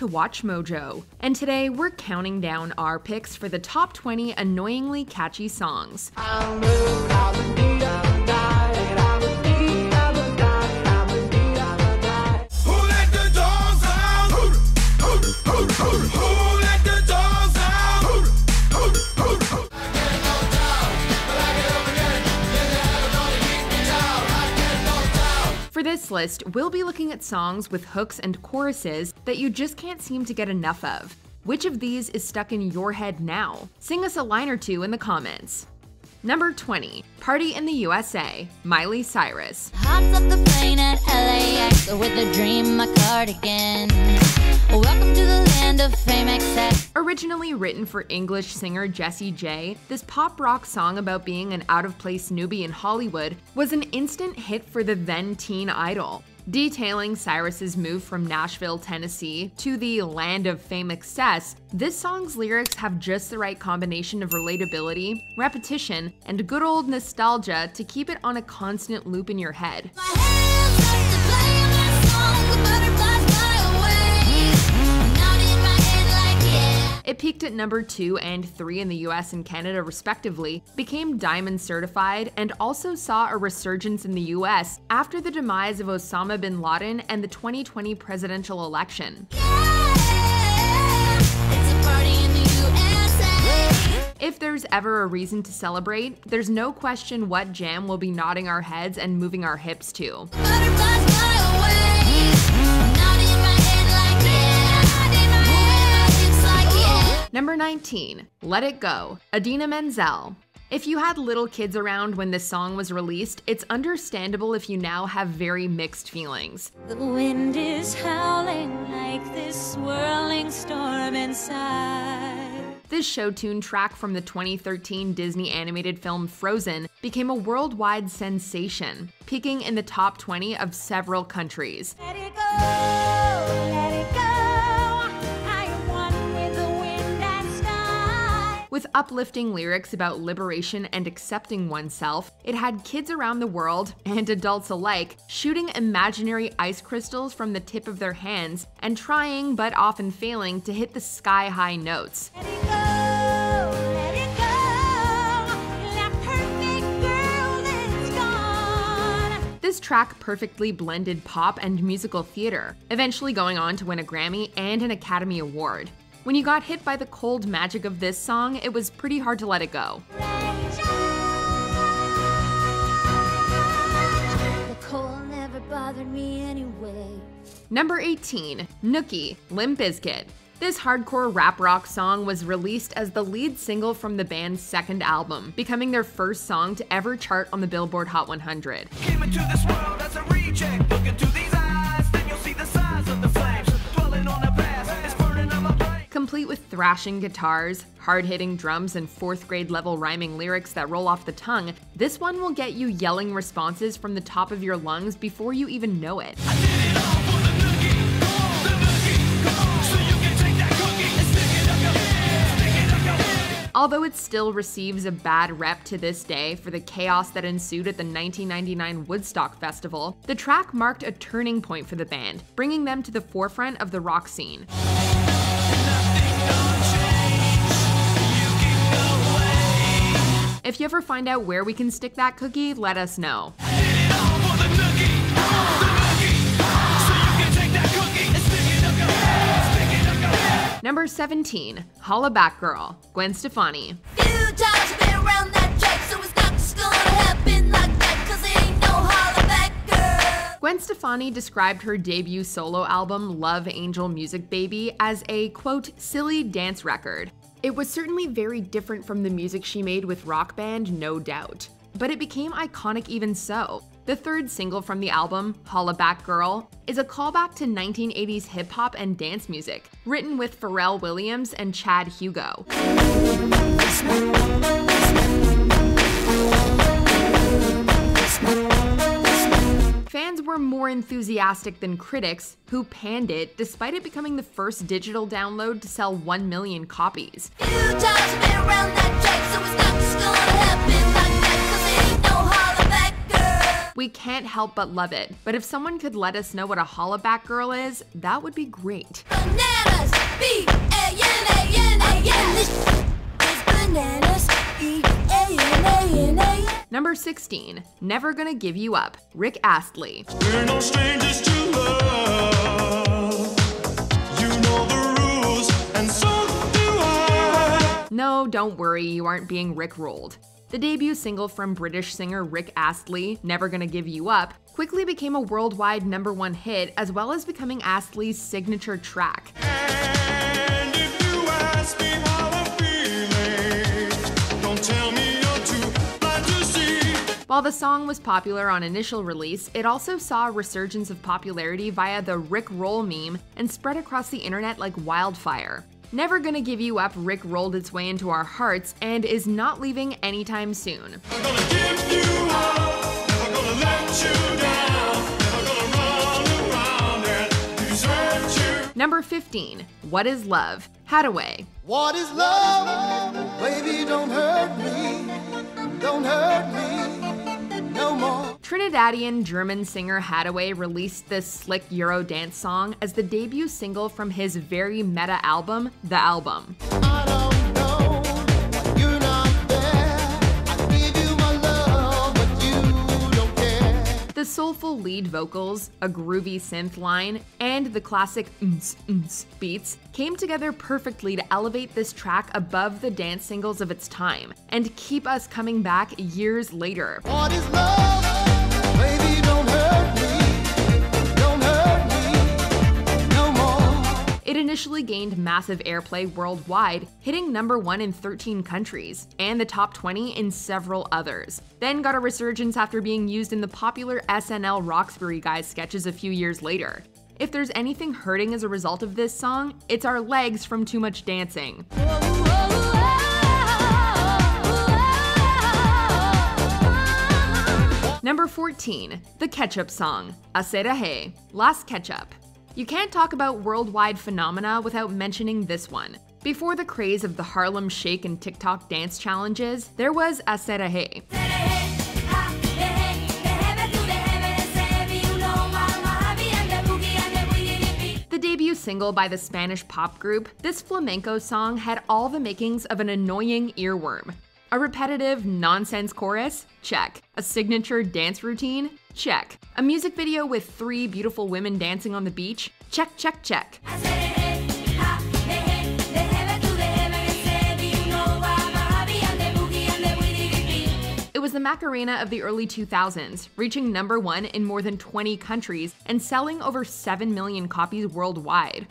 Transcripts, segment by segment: to WatchMojo, and today we're counting down our picks for the top 20 annoyingly catchy songs. For this list, we'll be looking at songs with hooks and choruses that you just can't seem to get enough of. Which of these is stuck in your head now? Sing us a line or two in the comments. Number 20, Party in the USA, Miley Cyrus. Hops up the plane at LAX with a dream, my cardigan. Welcome to the land of fame, except. Originally written for English singer Jesse J, this pop rock song about being an out-of-place newbie in Hollywood was an instant hit for the then teen idol. Detailing Cyrus's move from Nashville, Tennessee to the land of fame excess, this song's lyrics have just the right combination of relatability, repetition, and good old nostalgia to keep it on a constant loop in your head. It peaked at number 2 and 3 in the US and Canada respectively, became Diamond certified, and also saw a resurgence in the US after the demise of Osama bin Laden and the 2020 presidential election. Yeah, it's a party in the USA. If there's ever a reason to celebrate, there's no question what jam we'll be nodding our heads and moving our hips to. Number 19, Let It Go, Idina Menzel. If you had little kids around when this song was released, it's understandable if you now have very mixed feelings. The wind is howling like this swirling storm inside. This show tune track from the 2013 Disney animated film Frozen became a worldwide sensation, peaking in the top 20 of several countries. Let it go, let it go. With uplifting lyrics about liberation and accepting oneself, it had kids around the world, and adults alike, shooting imaginary ice crystals from the tip of their hands and trying, but often failing, to hit the sky-high notes. Let it go, let it go. That perfect girl is gone. This track perfectly blended pop and musical theater, eventually going on to win a Grammy and an Academy Award. When you got hit by the cold magic of this song, it was pretty hard to let it go. The cold never bothered me anyway. Number 18, Nookie, Limp Bizkit. This hardcore rap rock song was released as the lead single from the band's second album, becoming their first song to ever chart on the Billboard Hot 100. Came into this world as a reject. Look into these eyes, then you'll see the size of the flames. Dwelling on the past, it's burning on my brain. Complete with thrashing guitars, hard-hitting drums, and fourth-grade-level rhyming lyrics that roll off the tongue, this one will get you yelling responses from the top of your lungs before you even know it. Although it still receives a bad rep to this day for the chaos that ensued at the 1999 Woodstock Festival, the track marked a turning point for the band, bringing them to the forefront of the rock scene. If you ever find out where we can stick that cookie, let us know. Number 17, Holla Back Girl, Gwen Stefani. Gwen Stefani described her debut solo album, Love Angel Music Baby, as a, quote, silly dance record. It was certainly very different from the music she made with rock band No Doubt, but it became iconic even so. The third single from the album, Holla Back Girl, is a callback to 1980s hip-hop and dance music, written with Pharrell Williams and Chad Hugo. Fans were more enthusiastic than critics, who panned it despite it becoming the first digital download to sell 1 million copies. We We can't help but love it. But if someone could let us know what a hollaback girl is, that would be great. Bananas, Number 16, Never Gonna Give You Up, Rick Astley. We're no strangers to love. You know the rules, and so do I. No, don't worry, you aren't being Rickrolled. The debut single from British singer Rick Astley, Never Gonna Give You Up, quickly became a worldwide #1 hit, as well as becoming Astley's signature track. And if you ask me how I'm feeling, don't tell me. While the song was popular on initial release, it also saw a resurgence of popularity via the Rick Roll meme and spread across the internet like wildfire. Never Gonna Give You Up Rick rolled its way into our hearts and is not leaving anytime soon. I'm gonna give you up, I'm gonna let you down, I'm gonna run around and desert you. Number 15, What Is Love, Haddaway. What is love? Baby, don't hurt me, don't hurt me. Trinidadian German singer Haddaway released this slick Euro dance song as the debut single from his very meta album, The Album. I don't know why you're not there. I give you my love, but you don't care. The soulful lead vocals, a groovy synth line, and the classic beats came together perfectly to elevate this track above the dance singles of its time and keep us coming back years later. What is love? Baby, don't hurt me. Don't hurt me no more. It initially gained massive airplay worldwide, hitting #1 in 13 countries, and the top 20 in several others. Then got a resurgence after being used in the popular SNL Roxbury Guys sketches a few years later. If there's anything hurting as a result of this song, it's our legs from too much dancing. Number 14, The Ketchup Song, Aserejé, Las Ketchup. You can't talk about worldwide phenomena without mentioning this one. Before the craze of the Harlem Shake and TikTok dance challenges, there was Aserejé. The debut single by the Spanish pop group, this flamenco song had all the makings of an annoying earworm. A repetitive nonsense chorus? Check. A signature dance routine? Check. A music video with 3 beautiful women dancing on the beach? Check, check, check. It was the Macarena of the early 2000s, reaching #1 in more than 20 countries and selling over 7 million copies worldwide.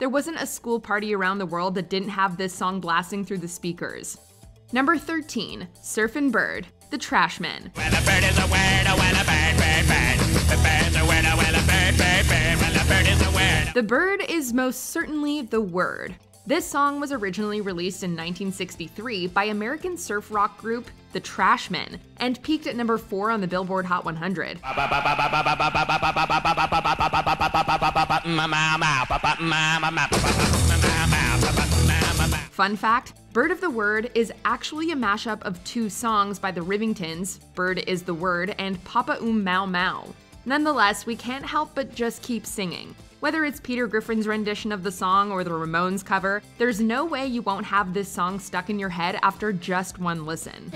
There wasn't a school party around the world that didn't have this song blasting through the speakers. Number 13, Surfin' Bird, The Trashmen. Well, a bird is a weirdo, well, a bird, bird, bird. The bird's a weirdo, well, a bird, bird, bird. Well, a bird is a weirdo. The bird is most certainly the word. This song was originally released in 1963 by American surf rock group The Trashmen and peaked at #4 on the Billboard Hot 100. Fun fact, Bird of the Word is actually a mashup of 2 songs by the Rivingtons, Bird is the Word and Papa Mau Mau. Nonetheless, we can't help but just keep singing. Whether it's Peter Griffin's rendition of the song or the Ramones cover, there's no way you won't have this song stuck in your head after just one listen.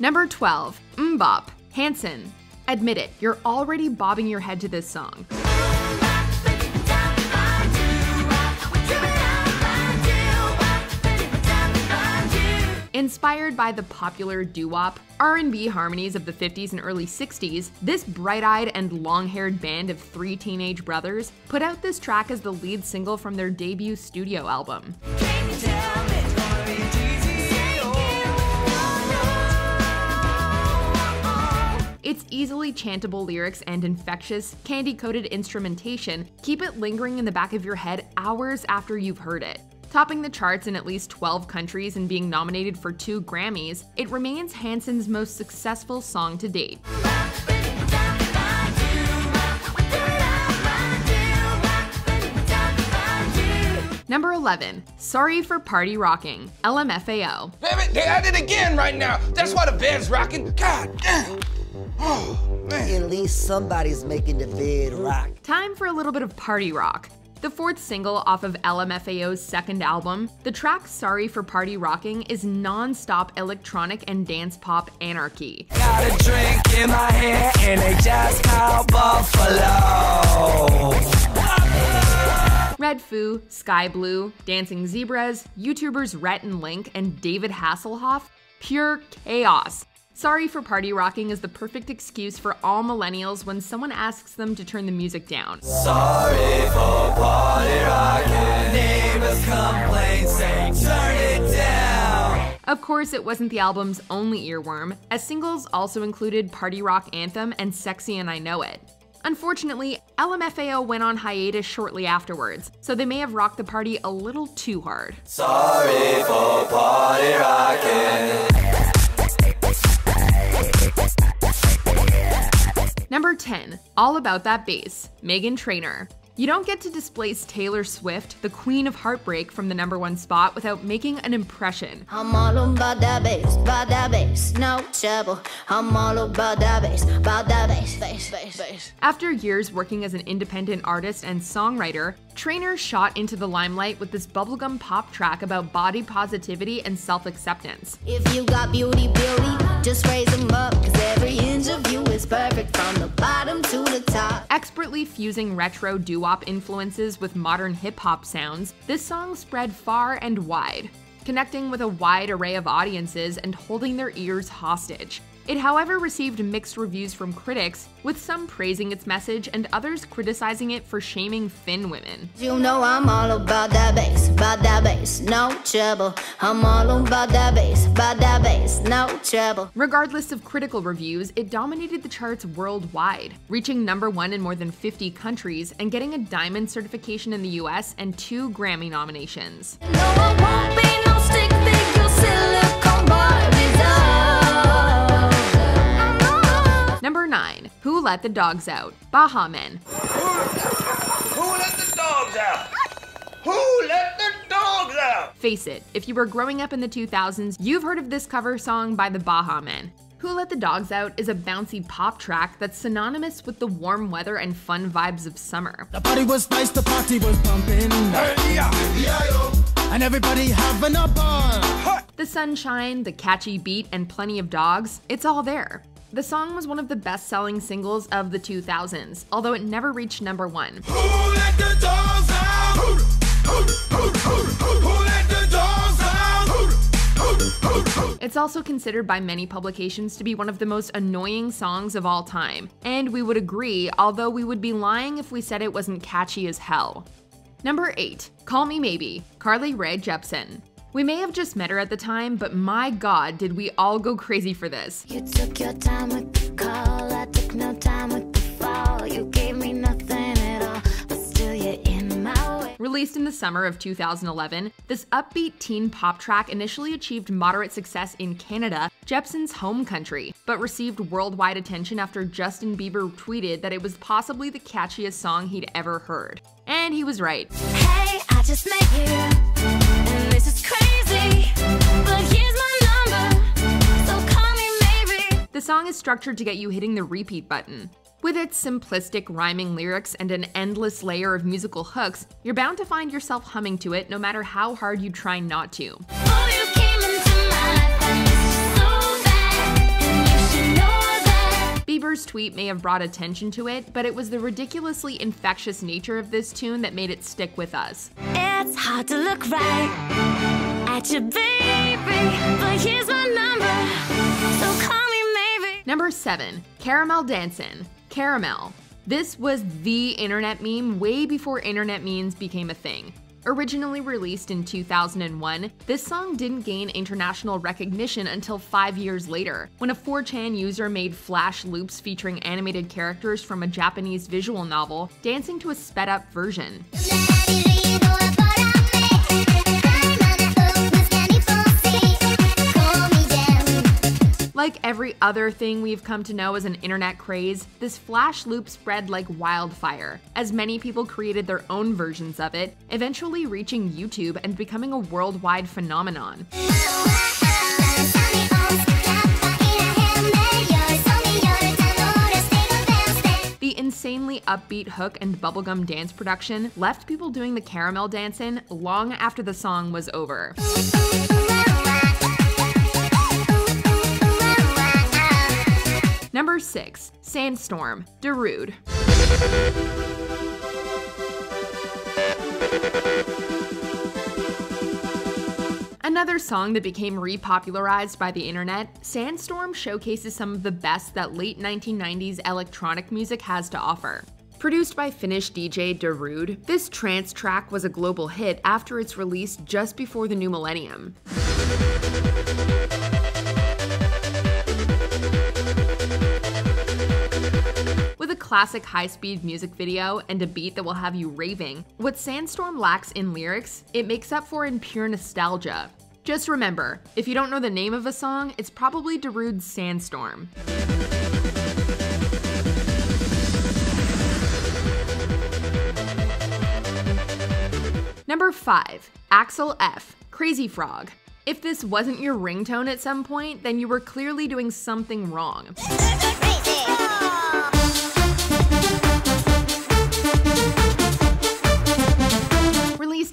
Number 12, Mbop, Hanson. Admit it, you're already bobbing your head to this song. Inspired by the popular doo-wop, R&B harmonies of the 50s and early 60s, this bright-eyed and long-haired band of 3 teenage brothers put out this track as the lead single from their debut studio album. Its easily chantable lyrics and infectious, candy-coated instrumentation keep it lingering in the back of your head hours after you've heard it. Topping the charts in at least 12 countries and being nominated for 2 Grammys, it remains Hanson's most successful song to date. Number 11, Sorry for Party Rocking, LMFAO. Damn it, they at it again right now. That's why the bed's rocking. God damn. Oh, man. At least somebody's making the bed rock. Time for a little bit of party rock. The fourth single off of LMFAO's second album, the track Sorry for Party Rocking is non-stop electronic and dance pop anarchy. Got a drink in my hand and they just call Buffalo. Red Foo, Sky Blue, Dancing Zebras, YouTubers Rhett and Link, and David Hasselhoff, pure chaos. Sorry for Party Rocking is the perfect excuse for all millennials when someone asks them to turn the music down. Sorry for party rocking, neighbors complain, say turn it down. Of course, it wasn't the album's only earworm, as singles also included Party Rock Anthem and Sexy and I Know It. Unfortunately, LMFAO went on hiatus shortly afterwards, so they may have rocked the party a little too hard. Sorry for party rocking. Number 10, All About That Bass, Meghan Trainor. You don't get to displace Taylor Swift, the queen of heartbreak, from the #1 spot without making an impression. I'm all about that bass, by that bass, no trouble. I'm all about that bass, bass, bass, bass. After years working as an independent artist and songwriter, Trainor shot into the limelight with this bubblegum pop track about body positivity and self-acceptance. If you got beauty, beauty, just raise them up, cause every inch of you is perfect from the bottom to the top. Expertly fusing retro doo-wop influences with modern hip-hop sounds, this song spread far and wide, connecting with a wide array of audiences and holding their ears hostage. It, however, received mixed reviews from critics, with some praising its message and others criticizing it for shaming thin women. You know I'm all about that bass, no trouble. I'm all about that bass, no trouble. Regardless of critical reviews, it dominated the charts worldwide, reaching #1 in more than 50 countries and getting a diamond certification in the US and 2 Grammy nominations. No, I won't be no stick figure, silicone Barbie doll. Number 9, Who Let the Dogs Out, Baha Men. Who let the dogs out? Who let the dogs out? Face it, if you were growing up in the 2000s, you've heard of this cover song by the Baha Men. Who Let the Dogs Out is a bouncy pop track that's synonymous with the warm weather and fun vibes of summer. The party was nice, the party was pumping. And everybody having a ball. The sunshine, the catchy beat, and plenty of dogs, it's all there. The song was one of the best-selling singles of the 2000s, although it never reached #1. Who let the dogs out? Who let the dogs out? It's also considered by many publications to be one of the most annoying songs of all time, and we would agree, although we would be lying if we said it wasn't catchy as hell. Number 8, Call Me Maybe, Carly Rae Jepsen. We may have just met her at the time, but my God, did we all go crazy for this. You took your time with the call, I took no time with the fall, you gave me nothing at all, but still you're in my way. Released in the summer of 2011, this upbeat teen pop track initially achieved moderate success in Canada, Jepsen's home country, but received worldwide attention after Justin Bieber tweeted that it was possibly the catchiest song he'd ever heard. And he was right. Hey, I just met you, and this is crazy. The song is structured to get you hitting the repeat button. With its simplistic rhyming lyrics and an endless layer of musical hooks, you're bound to find yourself humming to it no matter how hard you try not to. Oh, you came into my life, and it's so bad, and you should know that. Bieber's tweet may have brought attention to it, but it was the ridiculously infectious nature of this tune that made it stick with us. It's hard to look right at your baby, but here's my number, so call. Number 7, Caramel Dancin', Caramel. This was the internet meme way before internet memes became a thing. Originally released in 2001, this song didn't gain international recognition until 5 years later, when a 4chan user made flash loops featuring animated characters from a Japanese visual novel dancing to a sped-up version. Unlike every other thing we've come to know as an internet craze, this flash loop spread like wildfire, as many people created their own versions of it, eventually reaching YouTube and becoming a worldwide phenomenon. The insanely upbeat hook and bubblegum dance production left people doing the caramel dancing long after the song was over. Number 6. Sandstorm, Darude. Another song that became repopularized by the internet, Sandstorm showcases some of the best that late 1990s electronic music has to offer. Produced by Finnish DJ Darude, this trance track was a global hit after its release just before the new millennium. Classic high-speed music video and a beat that will have you raving. What Sandstorm lacks in lyrics, it makes up for in pure nostalgia. Just remember, if you don't know the name of a song, it's probably Darude's Sandstorm. Number 5. Axel F. Crazy Frog. If this wasn't your ringtone at some point, then you were clearly doing something wrong.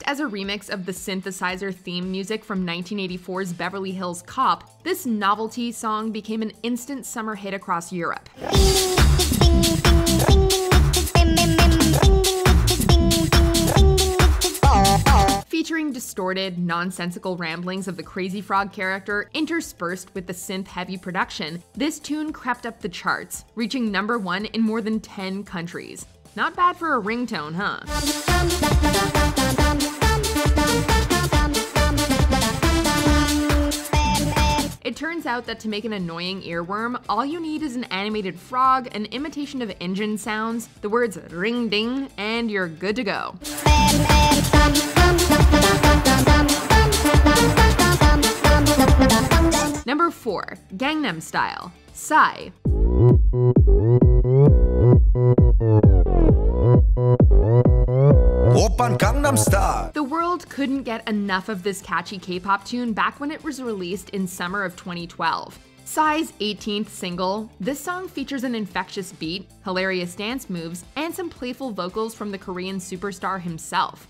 As a remix of the synthesizer theme music from 1984's Beverly Hills Cop, this novelty song became an instant summer hit across Europe. Featuring distorted, nonsensical ramblings of the Crazy Frog character interspersed with the synth-heavy production, this tune crept up the charts, reaching number 1 in more than 10 countries. Not bad for a ringtone, huh? It turns out that to make an annoying earworm, all you need is an animated frog, an imitation of engine sounds, the words ring-ding, and you're good to go. Number 4. Gangnam Style, Psy. The world couldn't get enough of this catchy K-pop tune back when it was released in summer of 2012. Psy's 18th single, this song features an infectious beat, hilarious dance moves, and some playful vocals from the Korean superstar himself.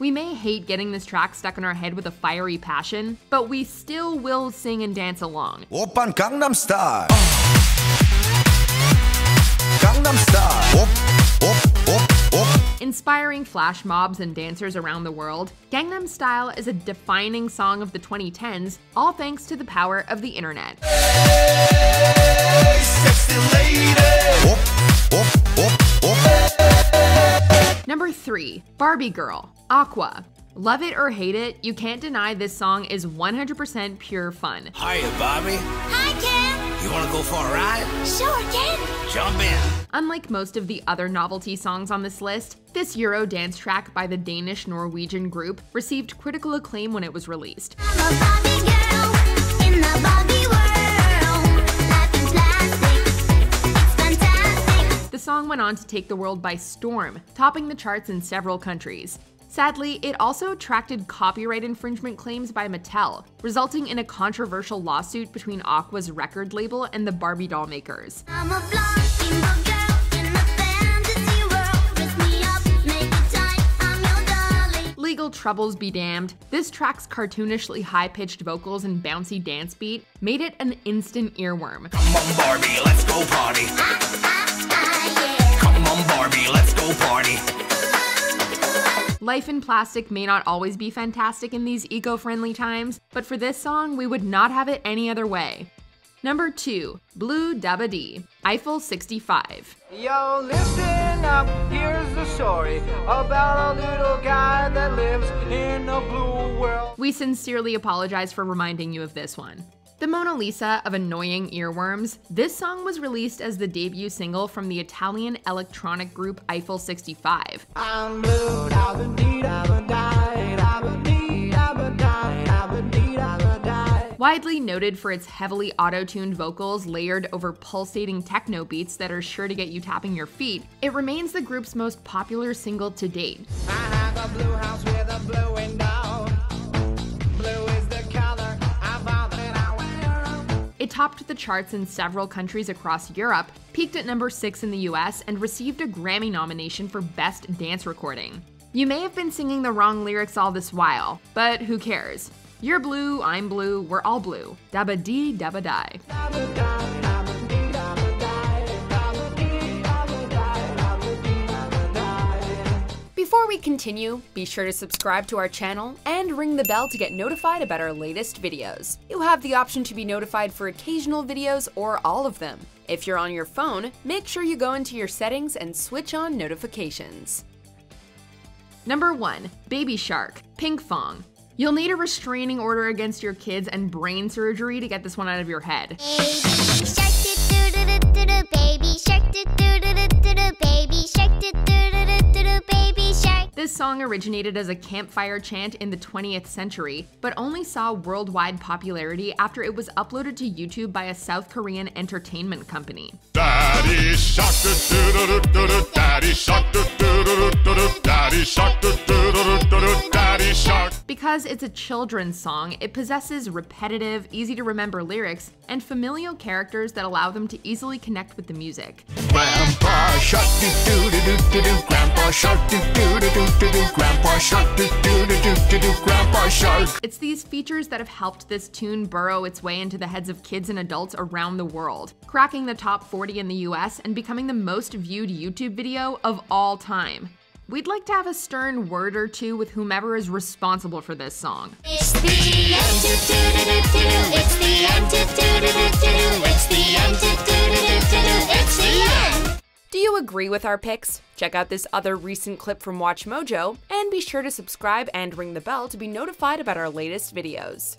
We may hate getting this track stuck in our head with a fiery passion, but we still will sing and dance along. Gangnam Style. Gangnam Style. Inspiring flash mobs and dancers around the world, Gangnam Style is a defining song of the 2010s, all thanks to the power of the internet. Hey, sexy lady. Number 3. Barbie Girl, Aqua. Love it or hate it, you can't deny this song is 100% pure fun. Hiya, Barbie. Hi, Ken. You wanna go for a ride? Sure, Ken. Jump in. Unlike most of the other novelty songs on this list, this Euro dance track by the Danish-Norwegian group received critical acclaim when it was released. I'm a Barbie girl in the Barbie world. Life is plastic. It's fantastic. The song went on to take the world by storm, topping the charts in several countries. Sadly, it also attracted copyright infringement claims by Mattel, resulting in a controversial lawsuit between Aqua's record label and the Barbie doll makers. I'm a blonde, girl in the fantasy world. Dress me up, make it tight, I'm your darling. Legal troubles be damned, this track's cartoonishly high-pitched vocals and bouncy dance beat made it an instant earworm. Come on, Barbie, let's go party. Yeah. Come on, Barbie, let's go party. Life in plastic may not always be fantastic in these eco-friendly times, but for this song, we would not have it any other way. Number 2, Blue Dabba Dee, Eiffel 65. Yo, listen up, here's the story about a little guy that lives in a blue world. We sincerely apologize for reminding you of this one. The Mona Lisa of annoying earworms, this song was released as the debut single from the Italian electronic group Eiffel 65. Widely noted for its heavily auto-tuned vocals layered over pulsating techno beats that are sure to get you tapping your feet, it remains the group's most popular single to date. I have a blue house with a blue window. Blue is the color I bought that I wear. It topped the charts in several countries across Europe, peaked at number 6 in the US, and received a Grammy nomination for Best Dance Recording. You may have been singing the wrong lyrics all this while, but who cares? You're blue, I'm blue, we're all blue. Dabba dee, dabba die. Before we continue, be sure to subscribe to our channel and ring the bell to get notified about our latest videos. You have the option to be notified for occasional videos or all of them. If you're on your phone, make sure you go into your settings and switch on notifications. Number 1, Baby Shark, Pink Fong. You'll need a restraining order against your kids and brain surgery to get this one out of your head. This song originated as a campfire chant in the 20th century, but only saw worldwide popularity after it was uploaded to YouTube by a South Korean entertainment company. Daddy shark, doo doo doo, daddy shark, doo doo doo, daddy shark, doo doo doo, daddy shark. Because it's a children's song, it possesses repetitive, easy-to-remember lyrics and familial characters that allow them to easily connect with the music. Grandpa shark, doo doo doo doo, grandpa shark, doo doo doo doo, grandpa shark, doo doo doo doo, grandpa shark. It's these features that have helped this tune burrow its way into the heads of kids and adults around the world, cracking the top 40 in the US and becoming the most viewed YouTube video of all time. We'd like to have a stern word or two with whomever is responsible for this song. It's the end. Do you agree with our picks? Check out this other recent clip from WatchMojo, and be sure to subscribe and ring the bell to be notified about our latest videos.